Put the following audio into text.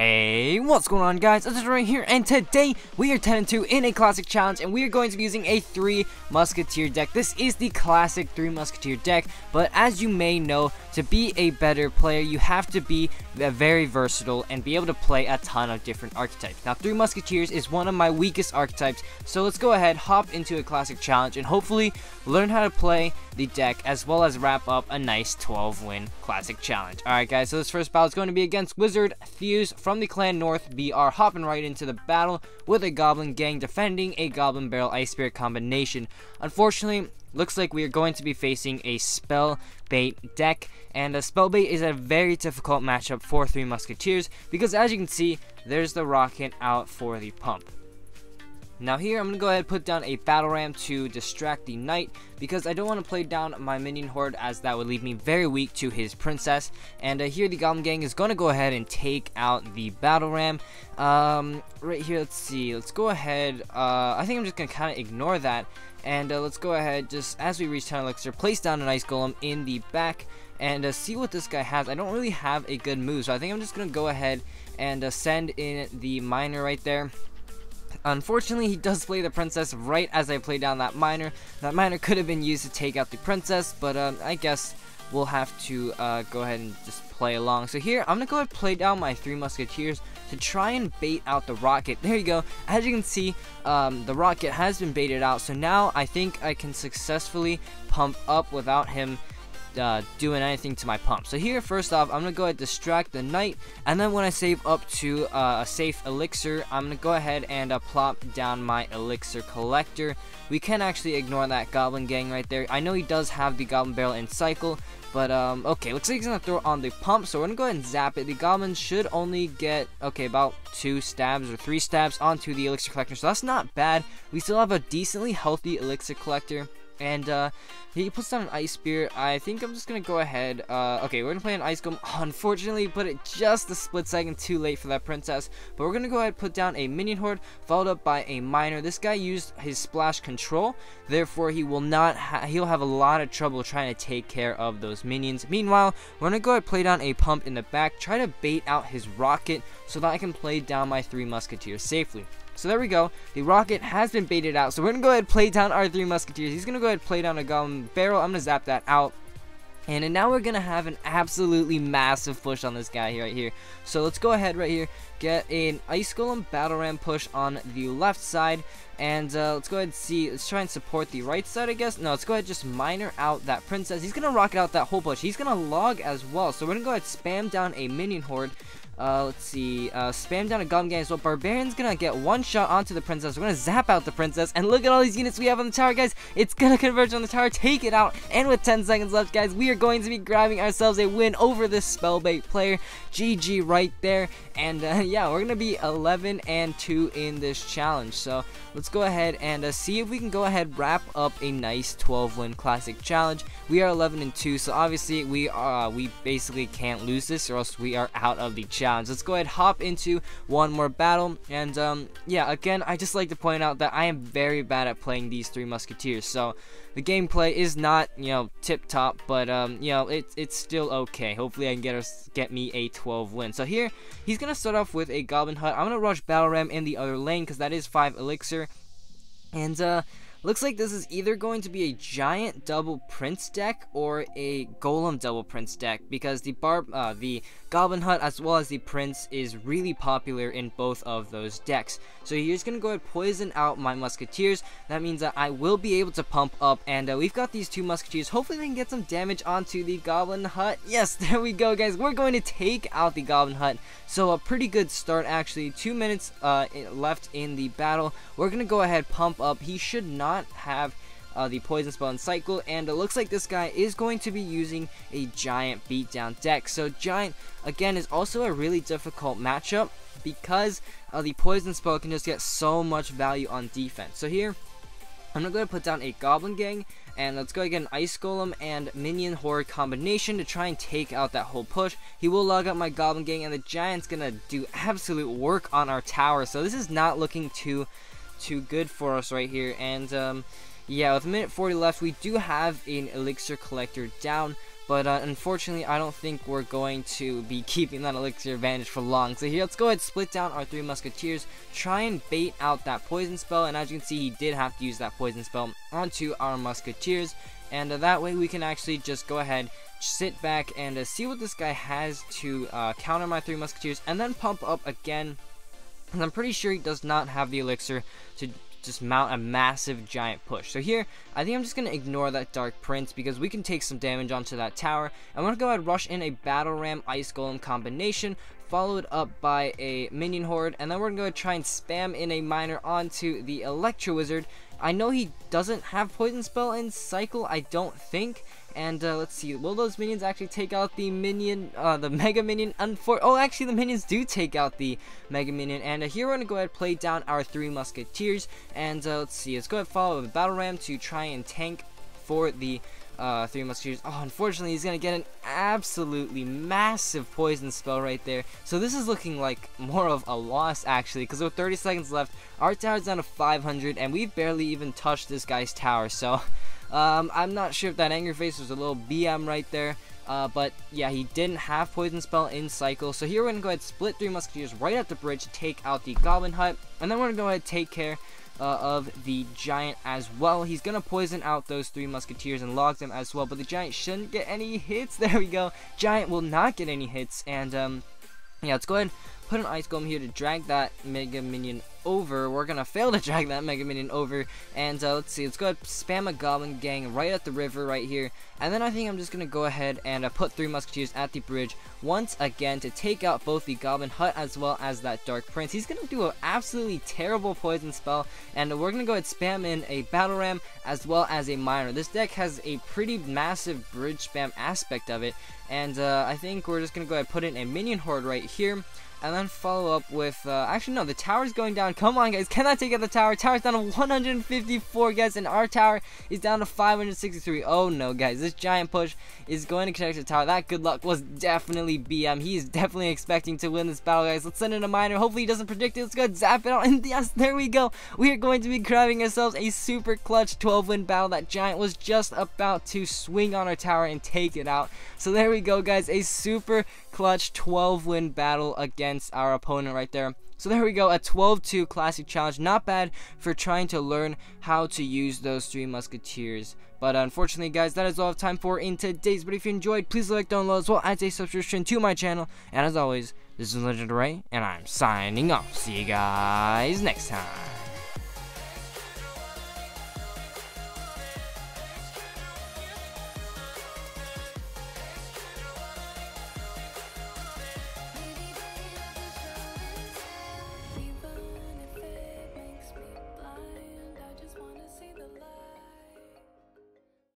Hey, what's going on guys, it's Legendaray here, and today we are 10-2 in a classic challenge, and we are going to be using a 3 musketeer deck. This is the classic 3 musketeer deck, but as you may know, to be a better player, you have to be very versatile and be able to play a ton of different archetypes. Now, 3 musketeers is one of my weakest archetypes, so let's go ahead, hop into a classic challenge, and hopefully learn how to play the deck, as well as wrap up a nice 12-win classic challenge. Alright guys, so this first battle is going to be against Wizard Fuse from the clan North BR, hopping right into the battle with a goblin gang defending a goblin barrel ice spirit combination. Unfortunately, looks like we are going to be facing a spell bait deck, and a spell bait is a very difficult matchup for 3 musketeers because, as you can see, there's the rocket out for the pump. Now here, I'm going to go ahead and put down a battle ram to distract the knight, because I don't want to play down my minion horde, as that would leave me very weak to his princess. And here the goblin gang is going to go ahead and take out the battle ram. Right here, let's see, let's go ahead, I think I'm just going to kind of ignore that. And let's go ahead, just as we reach 10 elixir, place down an ice golem in the back and see what this guy has. I don't really have a good move, so I think I'm just going to go ahead and send in the miner right there. Unfortunately, he does play the princess right as I play down that miner. That miner could have been used to take out the princess, but I guess we'll have to go ahead and just play along. So here, I'm going to go ahead and play down my 3 musketeers to try and bait out the rocket. There you go. As you can see, the rocket has been baited out, so now I think I can successfully pump up without him doing anything to my pump. So here, first off, I'm gonna go ahead and distract the knight, and then when I save up to a safe elixir, I'm gonna go ahead and plop down my elixir collector. We can actually ignore that goblin gang right there. I know he does have the goblin barrel in cycle, but okay, looks like he's gonna throw on the pump, so we're gonna go ahead and zap it. The goblin should only get, okay, about 2 stabs or 3 stabs onto the elixir collector, so that's not bad. We still have a decently healthy elixir collector. And he puts down an ice spear. I think I'm just gonna go ahead, okay, we're gonna play an ice golem. Unfortunately, we put it just a split second too late for that princess, but we're gonna go ahead and put down a minion horde followed up by a miner. This guy used his splash control, therefore he will not he'll have a lot of trouble trying to take care of those minions. Meanwhile, we're gonna go ahead and play down a pump in the back, try to bait out his rocket so that I can play down my 3 musketeers safely. So there we go, the rocket has been baited out, so we're going to go ahead and play down our 3 musketeers. He's going to go ahead and play down a goblin barrel. I'm going to zap that out. And now we're going to have an absolutely massive push on this guy right here. So let's go ahead right here, get an ice golem battle ram push on the left side. And let's go ahead and see, let's try and support the right side, I guess. No, let's go ahead and just miner out that princess. He's going to rocket out that whole push. He's going to log as well. So we're going to go ahead and spam down a minion horde. Let's see, spam down a goblin gang as well. Barbarian's gonna get one shot onto the princess. We're gonna zap out the princess, and look at all these units we have on the tower, guys. It's gonna converge on the tower, take it out, and with 10 seconds left, guys, we are going to be grabbing ourselves a win over this spellbait player. GG right there, and yeah, we're gonna be 11-2 in this challenge, so let's go ahead and see if we can go ahead wrap up a nice 12-win classic challenge. We are 11-2, so obviously we basically can't lose this, or else we are out of the challenge. Let's go ahead and hop into one more battle, and yeah, again, I just like to point out that I am very bad at playing these 3 musketeers, so the gameplay is not, you know, tip top, but you know, it's still okay. Hopefully I can get me a 12 win. So here, he's gonna start off with a goblin hut. I'm gonna rush battle ram in the other lane because that is 5 elixir, and looks like this is either going to be a giant double prince deck or a golem double prince deck, because the goblin hut as well as the prince is really popular in both of those decks. So you're just gonna go ahead and poison out my musketeers. That means that I will be able to pump up, and we've got these 2 musketeers. Hopefully they can get some damage onto the goblin hut. Yes, there we go, guys. We're going to take out the goblin hut. So a pretty good start, actually. 2 minutes left in the battle. We're gonna go ahead, pump up. He should not have the poison spell in cycle, and it looks like this guy is going to be using a giant beatdown deck. So giant, again, is also a really difficult matchup because the poison spell can just get so much value on defense. So here, I'm gonna go ahead and put down a goblin gang, and let's go ahead and get an ice golem and minion horde combination to try and take out that whole push. He will log out my goblin gang, and the giant's gonna do absolute work on our tower. So this is not looking too good for us right here, and yeah, with 1:40 left, we do have an elixir collector down, But unfortunately, I don't think we're going to be keeping that elixir advantage for long. So here, let's go ahead and split down our three musketeers, try and bait out that poison spell. And as you can see, he did have to use that poison spell onto our musketeers. And that way, we can actually just go ahead, sit back, and see what this guy has to counter my three musketeers. And then pump up again. And I'm pretty sure he does not have the elixir to just mount a massive giant push. So here, I think I'm just going to ignore that Dark Prince because we can take some damage onto that tower. I'm going to go ahead and rush in a Battle Ram Ice Golem combination, followed up by a Minion Horde, and then we're going to go ahead and try and spam in a Miner onto the Electro Wizard. I know he doesn't have Poison Spell in Cycle, I don't think. And let's see, will those minions actually take out the minion, the Mega Minion? Oh, actually the minions do take out the Mega Minion. And here we're going to go ahead and play down our three musketeers. And let's see, let's go ahead and follow the Battle Ram to try and tank for the three musketeers. Oh, unfortunately he's going to get an absolutely massive poison spell right there. So this is looking like more of a loss actually, because with 30 seconds left, our tower's down to 500 and we've barely even touched this guy's tower. So I'm not sure if that anger face was a little BM right there, but yeah, he didn't have poison spell in cycle. So here we're gonna go ahead and split three musketeers right at the bridge, take out the goblin hut, and then we're gonna go ahead and take care of the giant as well. He's gonna poison out those three musketeers and log them as well, but the giant shouldn't get any hits. There we go, giant will not get any hits. And yeah, let's go ahead and put an ice golem here to drag that mega minion over. We're gonna fail to drag that mega minion over. And let's see, let's go ahead and spam a goblin gang right at the river right here. And then I think I'm just gonna go ahead and put three musketeers at the bridge once again to take out both the goblin hut as well as that Dark Prince. He's gonna do an absolutely terrible poison spell, and we're gonna go ahead and spam in a battle ram as well as a miner. This deck has a pretty massive bridge spam aspect of it. And I think we're just going to go ahead and put in a minion horde right here. And then follow up with, actually no, the tower's going down. Come on guys, cannot take out the tower. Tower's down to 154 guys, and our tower is down to 563. Oh no guys, this giant push is going to connect to the tower. That good luck was definitely BM. He is definitely expecting to win this battle guys. Let's send in a miner. Hopefully he doesn't predict it. Let's go ahead and zap it out. And yes, there we go. We are going to be grabbing ourselves a super clutch 12-win battle. That giant was just about to swing on our tower and take it out. So there we go guys, a super clutch 12-win battle again. Our opponent right there. So there we go, a 12-2 classic challenge. Not bad for trying to learn how to use those three musketeers. But unfortunately guys, that is all I have time for in today's. But if you enjoyed, please like down below as well as a subscription to my channel. And as always, this is Legendaray, and I'm signing off. See you guys next time.